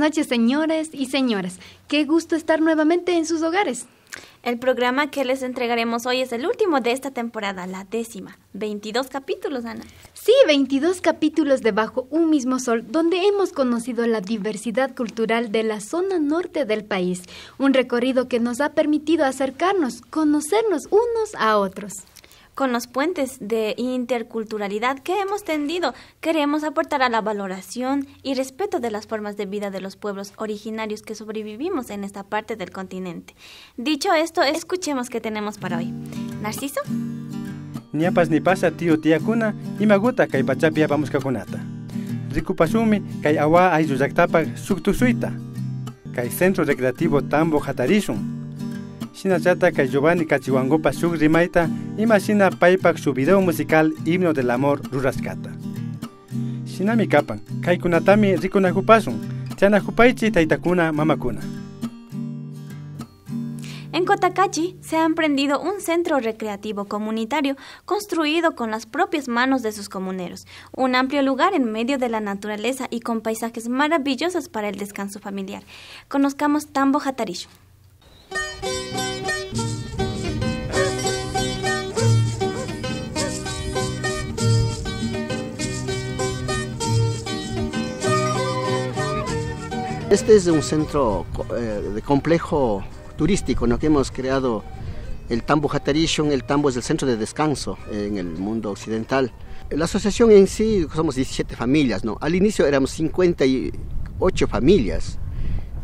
noches, señores y señoras. Qué gusto estar nuevamente en sus hogares. El programa que les entregaremos hoy es el último de esta temporada, la 10ª. 22 capítulos, Ana. Sí, 22 capítulos de Bajo un Mismo Sol, donde hemos conocido la diversidad cultural de la zona norte del país. Un recorrido que nos ha permitido acercarnos, conocernos unos a otros. Con los puentes de interculturalidad que hemos tendido, queremos aportar a la valoración y respeto de las formas de vida de los pueblos originarios que sobrevivimos en esta parte del continente. Dicho esto, escuchemos qué tenemos para hoy. ¿Narciso? Ñapas ni pasa tío tía kuna, imaguta kay pachapia vamos kakunata. Rikupasumi kay awa ay yuyaktapa suktusuita. Kay centro recreativo Tambo Katarishun. Shinachata kay Giovanny Cachiguango pasuk rimaita imashina paipak su video musical Himno del Amor rurascata. Shinami kapan kay kunatami rikunakupasun, chanakupaichi taitakuna mamakuna. En Cotacachi se ha emprendido un centro recreativo comunitario construido con las propias manos de sus comuneros, un amplio lugar en medio de la naturaleza y con paisajes maravillosos para el descanso familiar. Conozcamos Tambo Katarishun. Este es un centro de complejo turístico, ¿no?, que hemos creado. El Tambo Katarishun, el Tambo es el centro de descanso en el mundo occidental. La asociación en sí somos 17 familias, ¿no? Al inicio éramos 58 familias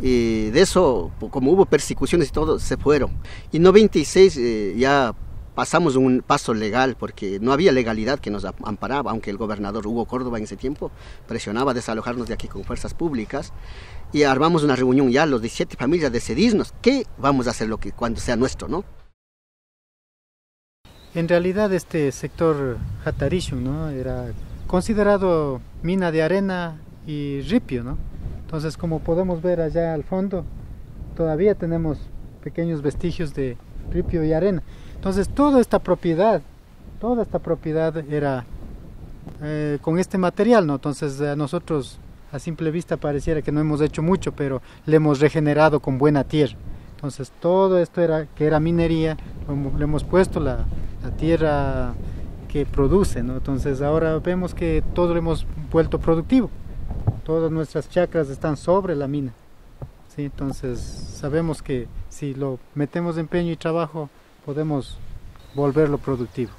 y de eso, como hubo persecuciones y todo, se fueron. Y en 96 ya pasamos un paso legal porque no había legalidad que nos amparaba, aunque el gobernador Hugo Córdoba en ese tiempo presionaba a desalojarnos de aquí con fuerzas públicas. Y armamos una reunión ya, los 17 familias, de decidirnos qué vamos a hacer cuando sea nuestro, ¿no? En realidad este sector Katarishun, ¿no?, era considerado mina de arena y ripio, ¿no? Entonces, como podemos ver allá al fondo, todavía tenemos pequeños vestigios de ripio y arena. Entonces, toda esta propiedad era con este material, ¿no? Entonces, nosotros, a simple vista pareciera que no hemos hecho mucho, pero le hemos regenerado con buena tierra. Entonces todo esto que era minería, le hemos puesto la tierra que produce, ¿no? Entonces ahora vemos que todo lo hemos vuelto productivo. Todas nuestras chacras están sobre la mina, ¿sí? Entonces sabemos que si lo metemos empeño y trabajo, podemos volverlo productivo.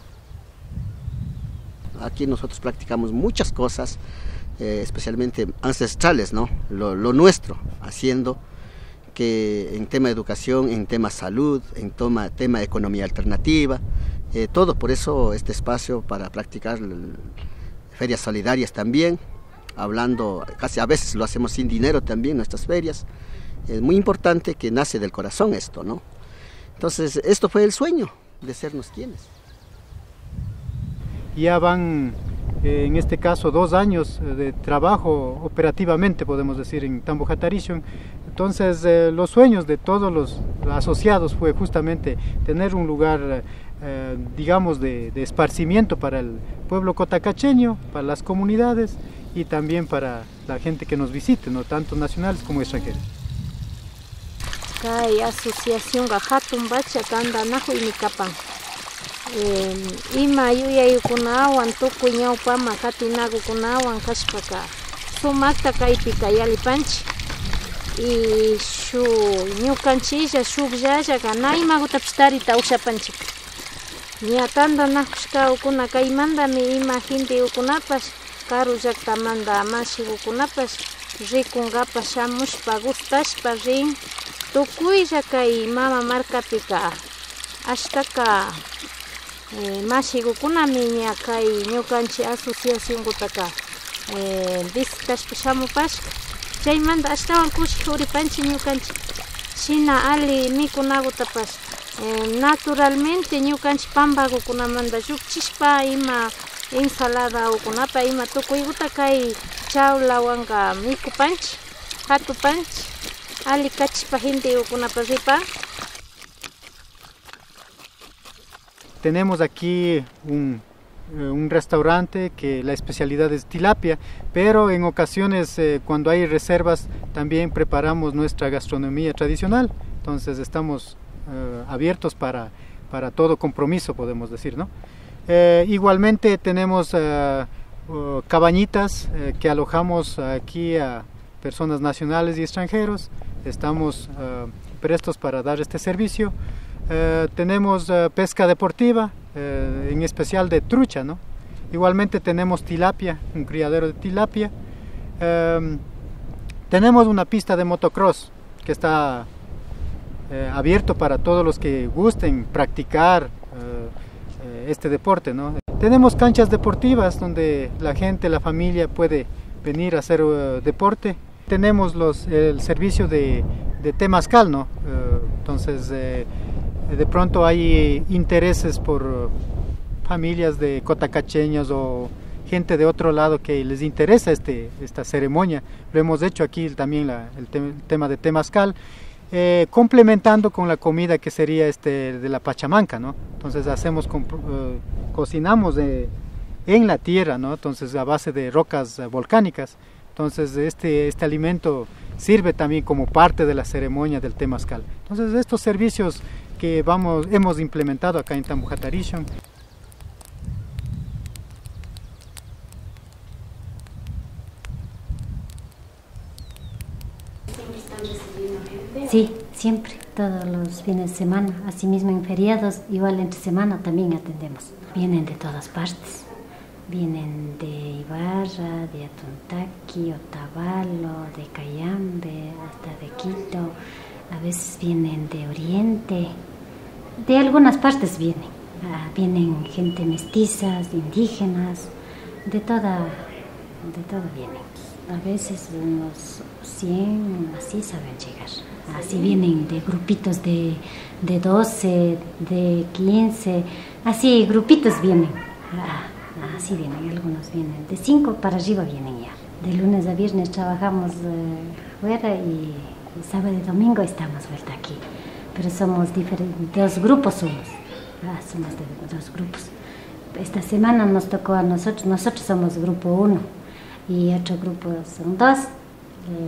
Aquí nosotros practicamos muchas cosas, especialmente ancestrales, ¿no?, lo nuestro, haciendo que en tema de educación, en tema salud, en tema economía alternativa, todo. Por eso este espacio para practicar ferias solidarias también, hablando, casi a veces lo hacemos sin dinero también, nuestras ferias. Es muy importante que nace del corazón esto, ¿no? Entonces esto fue el sueño de sernos quienes. Ya van, en este caso, 2 años de trabajo operativamente, podemos decir, en Tambo Katarishun. Entonces los sueños de todos los asociados fue justamente tener un lugar, digamos, de esparcimiento para el pueblo cotacacheño, para las comunidades y también para la gente que nos visite, no, tanto nacionales como extranjeros. Kai asociación Gahatun Bacha Tandanajo y Nicapan. Ima yuyayu kunawan tuku ñawpama katinagu kunawan kashpaka sumakta kaypika yalipanchik y shu ñukanchilla shukllalla kana imagutapish tarita ushapanchik. Ña tandanakushkakuna kaymantami ima hindikunapash karu llaktamanta amashikukunapash rikunkapash shamushpa gustashpa rin tukuylla kay mama markapika ashtaka mashigukunami ña kay ñukanchik asociaciónkuta visitashpa shamupashka chaymanta ashtawan kushik uripanchik ñukanchik shina ali mikunakutapash naturalmente ñukanchik pampakukunamanta llukchishpa ima ensaladakunapa ima tukuykuta kay chawlawanka mikupanchik hatupanchik ali kachishpa hindikukunapa ripan. Tenemos aquí un un restaurante que la especialidad es tilapia, pero en ocasiones cuando hay reservas también preparamos nuestra gastronomía tradicional. Entonces estamos abiertos para todo compromiso, podemos decir, ¿no? Igualmente tenemos cabañitas que alojamos aquí a personas nacionales y extranjeros. Estamos prestos para dar este servicio. Tenemos pesca deportiva, en especial de trucha, ¿no? Igualmente tenemos tilapia, un criadero de tilapia. Tenemos una pista de motocross que está abierto para todos los que gusten practicar este deporte, ¿no? Tenemos canchas deportivas donde la gente, la familia puede venir a hacer deporte. Tenemos el servicio de temazcal, ¿no? Entonces de pronto hay intereses por familias de cotacacheños o gente de otro lado que les interesa esta ceremonia. Lo hemos hecho aquí también el tema de temazcal, complementando con la comida que sería de la pachamanca, ¿no? Entonces cocinamos en la tierra, ¿no? Entonces a base de rocas volcánicas. Entonces este alimento sirve también como parte de la ceremonia del temazcal. Entonces estos servicios que hemos implementado acá en Tambo Katarishun. ¿Siempre están recibiendo gente? Sí, siempre, todos los fines de semana, asimismo en feriados, igual entre semana también atendemos. Vienen de todas partes, vienen de Ibarra, de Atuntaqui, Otavalo, de Cayambe, hasta de Quito. A veces vienen de Oriente, de algunas partes vienen. Vienen gente mestizas, indígenas, de todo vienen. A veces unos 100 así saben llegar. Así vienen de grupitos de 12, de 15, así grupitos vienen. Así vienen, algunos vienen. De 5 para arriba vienen ya. De lunes a viernes trabajamos fuera y sábado y domingo estamos vuelta aquí, pero somos dos grupos, somos de dos grupos. Esta semana nos tocó a nosotros somos grupo 1 y otro grupo son 2.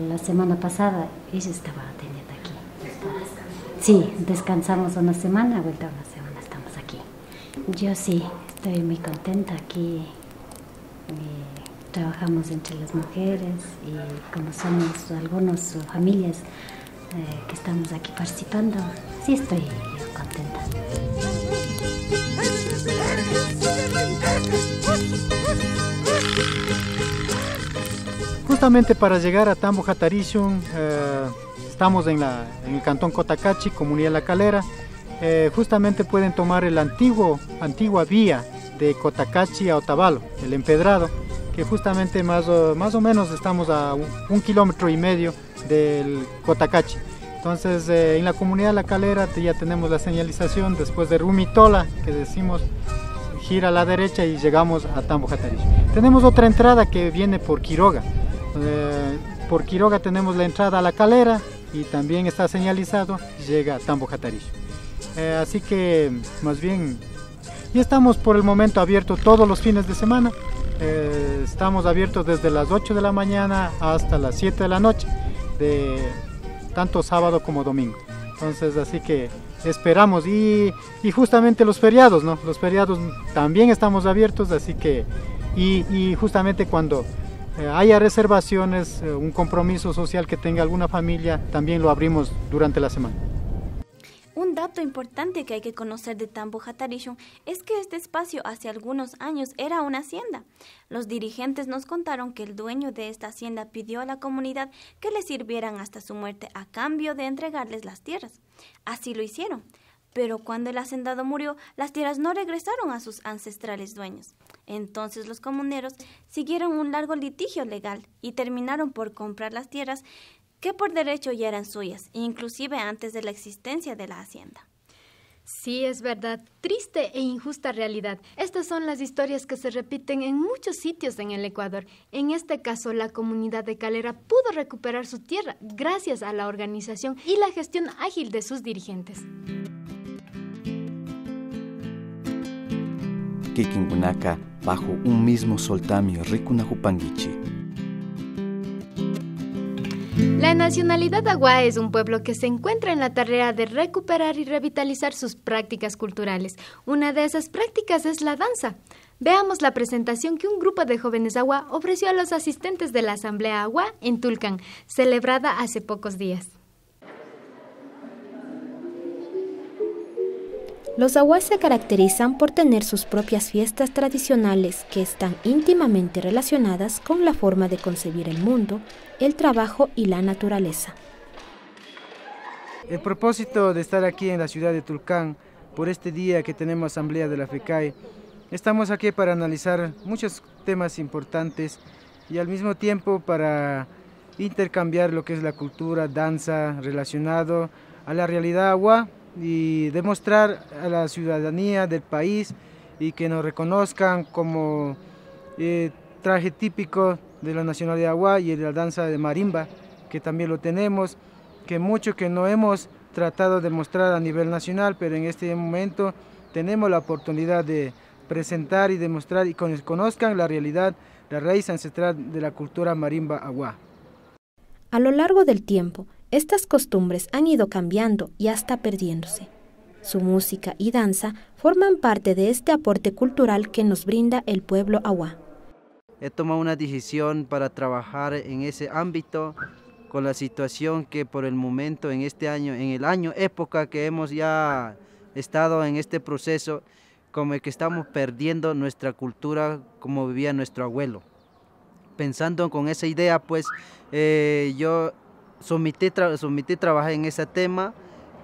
La semana pasada ella estaba atendiendo aquí. Sí, descansamos una semana, vuelta una semana estamos aquí. Yo sí, estoy muy contenta aquí. Trabajamos entre las mujeres y como somos algunas familias que estamos aquí participando, sí estoy contenta. Justamente para llegar a Tambo Katarishun, estamos en el cantón Cotacachi, comunidad La Calera. Justamente pueden tomar antigua vía de Cotacachi a Otavalo, el empedrado, que justamente más o menos estamos a 1,5 kilómetros del Cotacachi. Entonces en la comunidad La Calera ya tenemos la señalización, después de Rumitola, que decimos gira a la derecha y llegamos a Tambo Katarishun. Tenemos otra entrada que viene por Quiroga. Por Quiroga tenemos la entrada a La Calera y también está señalizado, llega a Tambo Katarishun. Así que más bien ya estamos por el momento abiertos todos los fines de semana. Estamos abiertos desde las 8 de la mañana hasta las 7 de la noche, tanto sábado como domingo. Entonces así que esperamos y justamente los feriados, ¿no? Los feriados también estamos abiertos, así que y justamente cuando haya reservaciones, un compromiso social que tenga alguna familia, también lo abrimos durante la semana. Un dato importante que hay que conocer de Tambo Katarishun es que este espacio hace algunos años era una hacienda. Los dirigentes nos contaron que el dueño de esta hacienda pidió a la comunidad que le sirvieran hasta su muerte a cambio de entregarles las tierras. Así lo hicieron, pero cuando el hacendado murió, las tierras no regresaron a sus ancestrales dueños. Entonces los comuneros siguieron un largo litigio legal y terminaron por comprar las tierras que por derecho ya eran suyas, inclusive antes de la existencia de la hacienda. Sí, es verdad. Triste e injusta realidad. Estas son las historias que se repiten en muchos sitios en el Ecuador. En este caso, la comunidad de Calera pudo recuperar su tierra gracias a la organización y la gestión ágil de sus dirigentes. Kikingunaka bajo un mismo sol tami ricunajupanguichi. La nacionalidad Aguá es un pueblo que se encuentra en la tarea de recuperar y revitalizar sus prácticas culturales. Una de esas prácticas es la danza. Veamos la presentación que un grupo de jóvenes Aguá ofreció a los asistentes de la Asamblea Aguá en Tulcán, celebrada hace pocos días. Los aguas se caracterizan por tener sus propias fiestas tradicionales que están íntimamente relacionadas con la forma de concebir el mundo, el trabajo y la naturaleza. El propósito de estar aquí en la ciudad de Tulcán, por este día que tenemos asamblea de la FECAI, estamos aquí para analizar muchos temas importantes y al mismo tiempo para intercambiar lo que es la cultura, danza, relacionado a la realidad agua, y demostrar a la ciudadanía del país y que nos reconozcan como traje típico de la nacionalidad Aguá y de la danza de marimba, que también lo tenemos, que mucho que no hemos tratado de mostrar a nivel nacional, pero en este momento tenemos la oportunidad de presentar y demostrar y que conozcan la realidad, la raíz ancestral de la cultura marimba Aguá. A lo largo del tiempo, estas costumbres han ido cambiando y hasta perdiéndose. Su música y danza forman parte de este aporte cultural que nos brinda el pueblo Aguá. He tomado una decisión para trabajar en ese ámbito con la situación que por el momento en este año, en el año época que hemos ya estado en este proceso, como el que estamos perdiendo nuestra cultura como vivía nuestro abuelo. Pensando con esa idea, pues yo sometí trabajar en ese tema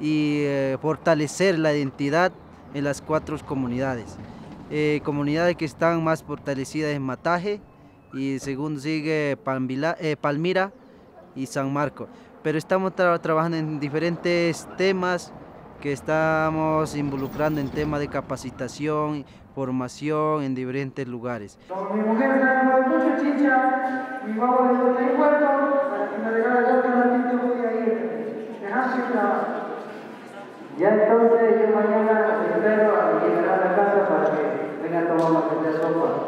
y fortalecer la identidad en las cuatro comunidades. Comunidades que están más fortalecidas en Mataje y según sigue Palmira y San Marcos. Pero estamos trabajando en diferentes temas que estamos involucrando en temas de capacitación, formación en diferentes lugares. Ya entonces yo mañana espero llegar a la casa para que vengan a tomar una sopa.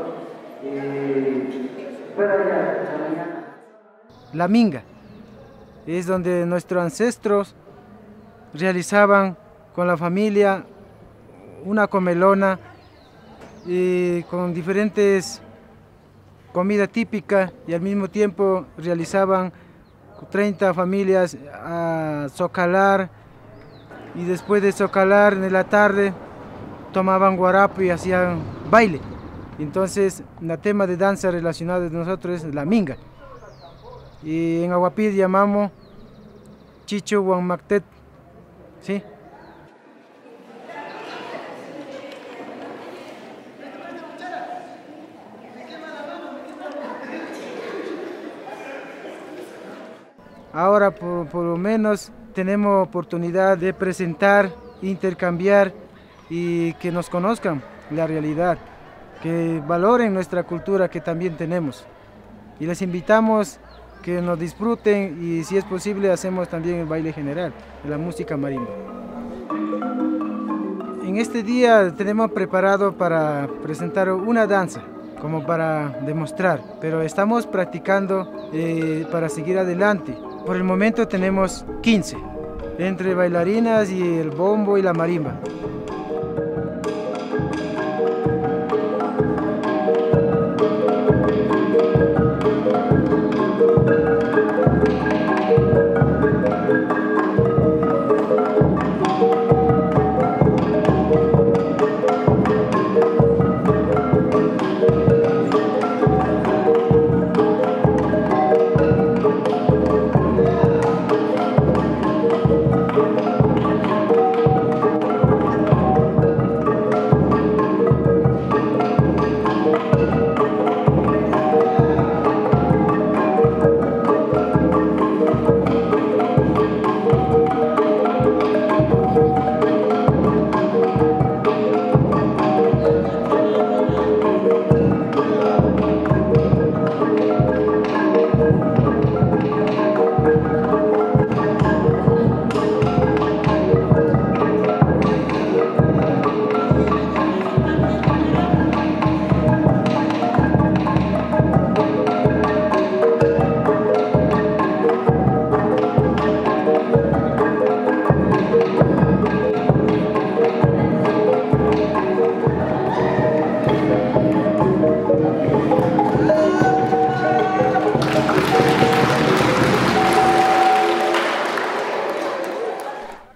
Pero ya, mañana. La minga es donde nuestros ancestros realizaban con la familia una comelona y con diferentes comida típica y al mismo tiempo realizaban 30 familias a socalar y después de socalar en la tarde tomaban guarapo y hacían baile. Entonces el tema de danza relacionado de nosotros es la minga y en Aguapí llamamos chicho huanmactet, ¿sí? Ahora por lo menos tenemos oportunidad de presentar, intercambiar y que nos conozcan la realidad, que valoren nuestra cultura que también tenemos. Y les invitamos que nos disfruten y si es posible hacemos también el baile general, la música marimba. En este día tenemos preparado para presentar una danza, como para demostrar, pero estamos practicando para seguir adelante. Por el momento tenemos 15, entre bailarinas y el bombo y la marimba.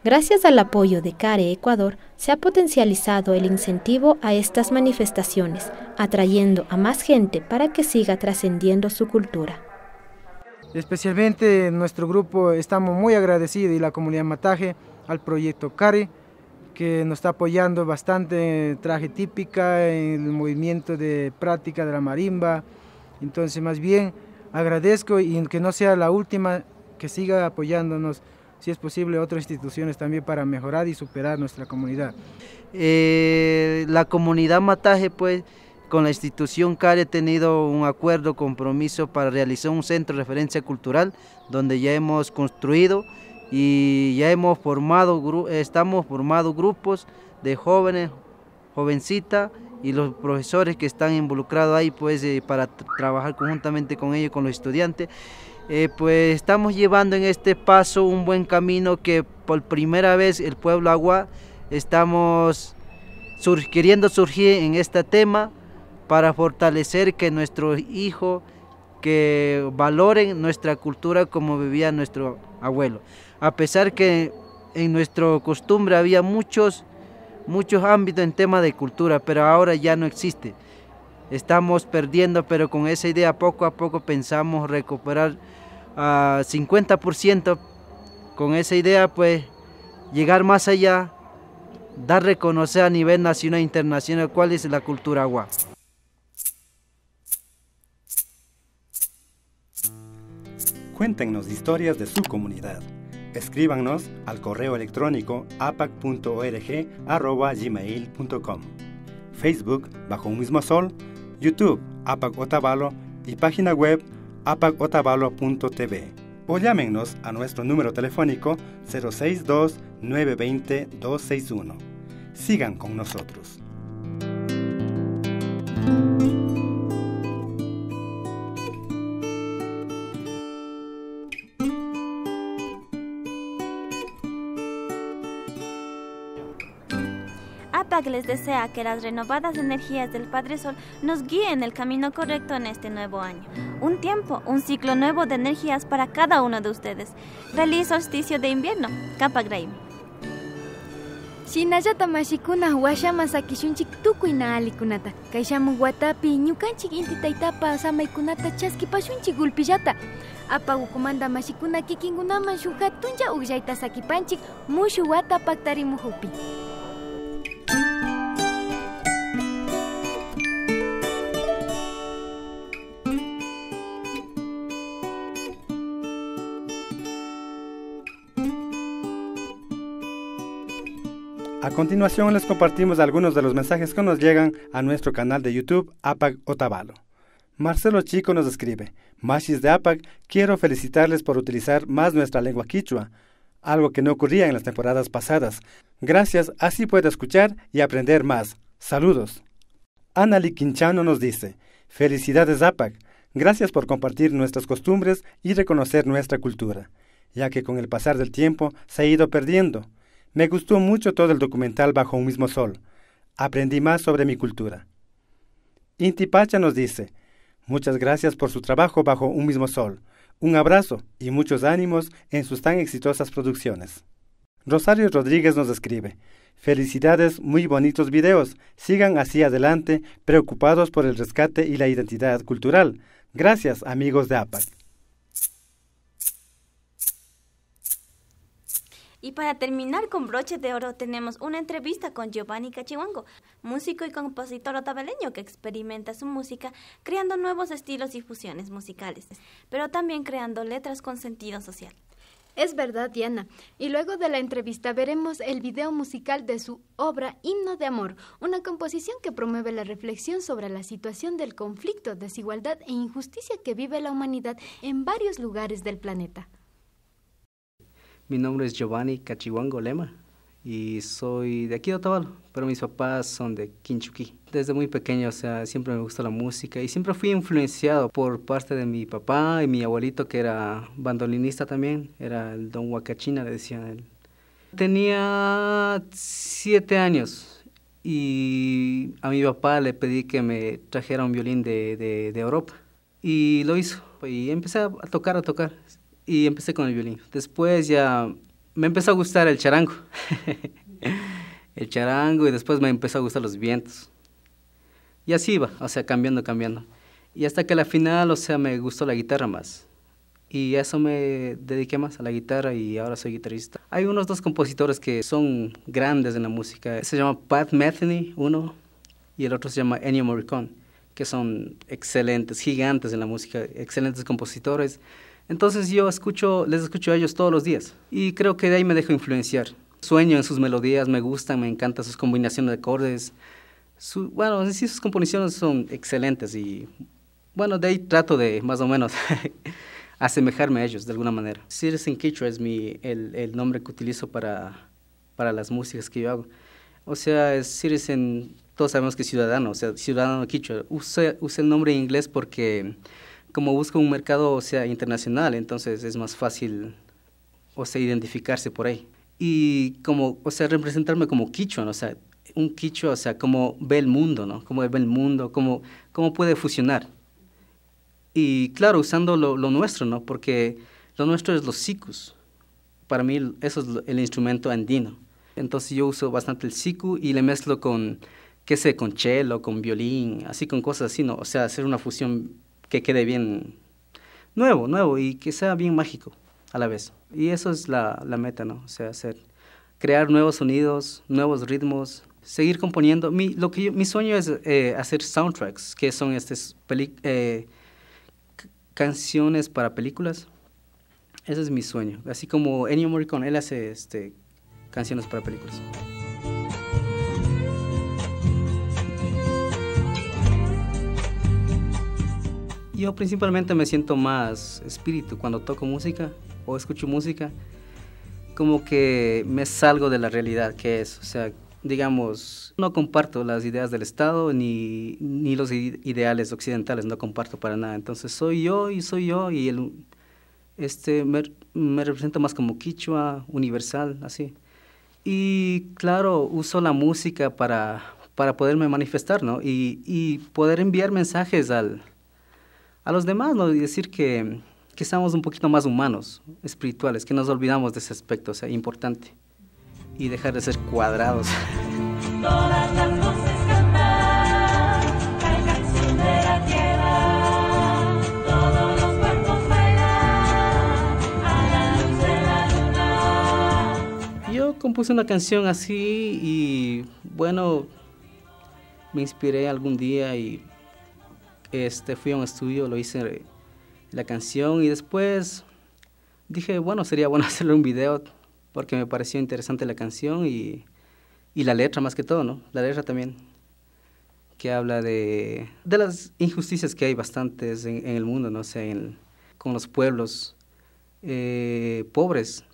Gracias al apoyo de CARE Ecuador, se ha potencializado el incentivo a estas manifestaciones, atrayendo a más gente para que siga trascendiendo su cultura. Especialmente nuestro grupo estamos muy agradecidos y la comunidad Mataje al proyecto CARE, que nos está apoyando bastante en traje típica, en el movimiento de práctica de la marimba. Entonces más bien agradezco y que no sea la última, que siga apoyándonos, si es posible, otras instituciones también para mejorar y superar nuestra comunidad. La comunidad Mataje, pues, con la institución CARE ha tenido un acuerdo, compromiso para realizar un centro de referencia cultural donde ya hemos construido y ya hemos formado, estamos formando grupos de jóvenes, jovencitas y los profesores que están involucrados ahí, pues, para trabajar conjuntamente con ellos, con los estudiantes. Pues estamos llevando en este paso un buen camino que por primera vez el pueblo Agua estamos queriendo surgir en este tema para fortalecer que nuestros hijos que valoren nuestra cultura como vivía nuestro abuelo. A pesar que en nuestra costumbre había muchos ámbitos en tema de cultura, pero ahora ya no existe. Estamos perdiendo, pero con esa idea poco a poco pensamos recuperar a 50%. Con esa idea, pues, llegar más allá, dar reconocer a nivel nacional e internacional cuál es la cultura Agua. Cuéntenos historias de su comunidad. Escríbanos al correo electrónico apac.org@gmail.com, Facebook Bajo Un Mismo Sol, YouTube APAK Otavalo y página web apakotavalo.tv, o llámenos a nuestro número telefónico 062-920-261. Sigan con nosotros. APAK les desea que las renovadas energías del Padre Sol nos guíen el camino correcto en este nuevo año. Un tiempo, un ciclo nuevo de energías para cada uno de ustedes. ¡Feliz solsticio de invierno! ¡Kapak Raim! Shinaya tamashikuna washamasakishunchik tukuina alikunata. Kaishamu watapi ñukanchik inti taitapa samaykunata chaskipashunchik gulpillata. Apagukumanda mashikuna kikingunaman shuhatunlla ullaita sakipanchik mushu wata paktarimujupi. A continuación les compartimos algunos de los mensajes que nos llegan a nuestro canal de YouTube APAK Otavalo. Marcelo Chico nos escribe: Mashis de APAK, quiero felicitarles por utilizar más nuestra lengua quichua, algo que no ocurría en las temporadas pasadas. Gracias, así puedo escuchar y aprender más. Saludos. Anali Quinchano nos dice: felicidades APAK, gracias por compartir nuestras costumbres y reconocer nuestra cultura, ya que con el pasar del tiempo se ha ido perdiendo. Me gustó mucho todo el documental Bajo Un Mismo Sol. Aprendí más sobre mi cultura. Inti Pacha nos dice: muchas gracias por su trabajo Bajo Un Mismo Sol. Un abrazo y muchos ánimos en sus tan exitosas producciones. Rosario Rodríguez nos escribe: felicidades, muy bonitos videos. Sigan así adelante, preocupados por el rescate y la identidad cultural. Gracias, amigos de APAK. Y para terminar con broche de oro tenemos una entrevista con Giovanny Cachiguango, músico y compositor otavaleño que experimenta su música creando nuevos estilos y fusiones musicales, pero también creando letras con sentido social. Es verdad, Diana, y luego de la entrevista veremos el video musical de su obra Himno de Amor, una composición que promueve la reflexión sobre la situación del conflicto, desigualdad e injusticia que vive la humanidad en varios lugares del planeta. Mi nombre es Giovanny Cachiguango Lema y soy de aquí de Otavalo, pero mis papás son de Quinchuquí. Desde muy pequeño, o sea, siempre me gustó la música y siempre fui influenciado por parte de mi papá y mi abuelito, que era bandolinista también, era el Don Huacachina, le decían él. Tenía 7 años y a mi papá le pedí que me trajera un violín de Europa y lo hizo. Y empecé a tocar. Y empecé con el violín. Después ya me empezó a gustar el charango. El charango, y después me empezó a gustar los vientos. Y así iba, o sea, cambiando, cambiando. Y hasta que a la final, o sea, me gustó la guitarra más. Y eso me dediqué más a la guitarra y ahora soy guitarrista. Hay unos dos compositores que son grandes en la música. Se llama Pat Metheny, uno, y el otro se llama Ennio Morricone, que son excelentes, gigantes en la música, excelentes compositores. Entonces yo escucho, les escucho a ellos todos los días y creo que de ahí me dejo influenciar. Sueño en sus melodías, me gustan, me encantan sus combinaciones de acordes. Bueno, en sí sus composiciones son excelentes y bueno, de ahí trato de más o menos asemejarme a ellos de alguna manera. Citizen Kichwa es el nombre que utilizo para las músicas que yo hago. O sea, es Citizen, todos sabemos que es ciudadano, o sea, ciudadano Kichwa. Usé el nombre en inglés porque como busco un mercado, o sea, internacional, entonces es más fácil, o sea, identificarse por ahí. Y como, o sea, representarme como Kichwa, ¿no? O sea, un Kichwa, o sea, como ve el mundo, ¿no? Cómo ve el mundo, cómo puede fusionar. Y claro, usando lo nuestro, ¿no? Porque lo nuestro es los sikus. Para mí eso es el instrumento andino. Entonces yo uso bastante el siku y le mezclo con, qué sé, con cello, con violín, así con cosas así, ¿no? O sea, hacer una fusión que quede bien nuevo y que sea bien mágico a la vez. Y eso es la meta, ¿no? O sea, crear nuevos sonidos, nuevos ritmos, seguir componiendo. Mi sueño es hacer soundtracks, que son canciones para películas. Ese es mi sueño. Así como Ennio Morricone, él hace canciones para películas. Yo principalmente me siento más espíritu cuando toco música o escucho música, como que me salgo de la realidad que es, o sea, digamos, no comparto las ideas del Estado ni los ideales occidentales, no comparto para nada. Entonces soy yo y me represento más como Kichwa, universal, así. Y claro, uso la música para poderme manifestar, ¿no? Y poder enviar mensajes a los demás, ¿no? Y decir que seamos un poquito más humanos, espirituales, que nos olvidamos de ese aspecto, o sea, importante, y dejar de ser cuadrados. Todas las voces cantan, la canción de la tierra, todos los cuerpos bailan a la luz de la luna. Yo compuse una canción así y, bueno, me inspiré algún día y fui a un estudio, lo hice la canción y después dije, bueno, sería bueno hacerle un video porque me pareció interesante la canción y la letra más que todo, ¿no? La letra también, que habla de las injusticias que hay bastantes en el mundo, no sé, con los pueblos pobres,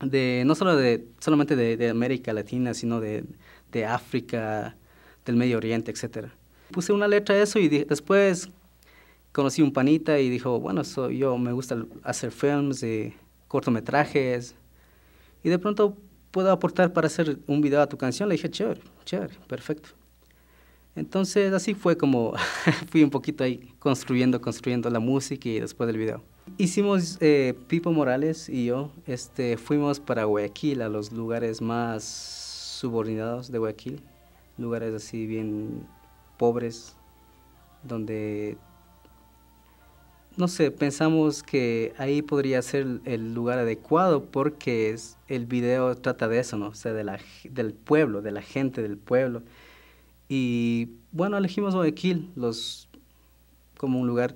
no solo solamente de América Latina, sino de África, del Medio Oriente, etc. Puse una letra a eso y después conocí un panita y dijo, bueno, yo me gusta hacer films, cortometrajes, y de pronto puedo aportar para hacer un video a tu canción. Le dije, chévere, perfecto. Entonces así fue como fui un poquito ahí construyendo la música y después del video. Hicimos, Pipo Morales y yo, fuimos para Guayaquil, a los lugares más subordinados de Guayaquil, lugares así bien pobres, donde, no sé, pensamos que ahí podría ser el lugar adecuado porque el video trata de eso, ¿no? O sea, del pueblo, de la gente del pueblo. Y bueno, elegimos Guayaquil como un lugar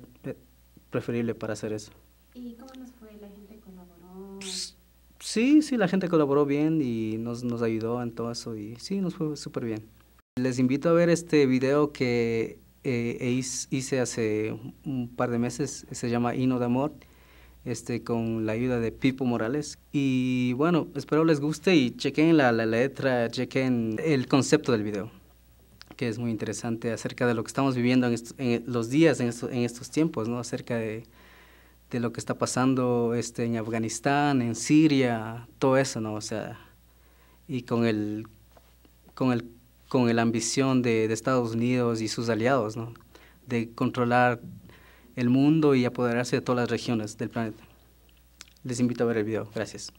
preferible para hacer eso. ¿Y cómo nos fue? ¿La gente colaboró? Sí, la gente colaboró bien y nos ayudó en todo eso y sí, nos fue súper bien. Les invito a ver este video que hice hace un par de meses, se llama Himno de Amor, con la ayuda de Pipo Morales. Y bueno, espero les guste y chequen la letra, chequen el concepto del video, que es muy interesante acerca de lo que estamos viviendo en estos tiempos, ¿no? Acerca de lo que está pasando en Afganistán, en Siria, todo eso, ¿no? O sea, y con la ambición de Estados Unidos y sus aliados, ¿no? De controlar el mundo y apoderarse de todas las regiones del planeta. Les invito a ver el video. Gracias.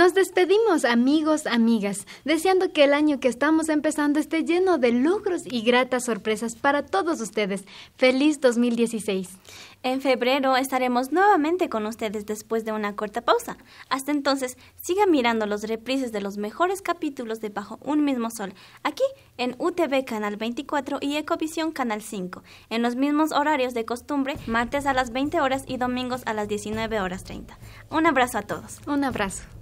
Nos despedimos, amigos, amigas, deseando que el año que estamos empezando esté lleno de logros y gratas sorpresas para todos ustedes. ¡Feliz 2016! En febrero estaremos nuevamente con ustedes después de una corta pausa. Hasta entonces, sigan mirando los reprises de los mejores capítulos de Bajo Un Mismo Sol, aquí en UTV Canal 24 y Ecovisión Canal 5, en los mismos horarios de costumbre, martes a las 20 horas y domingos a las 19:30. Un abrazo a todos. Un abrazo.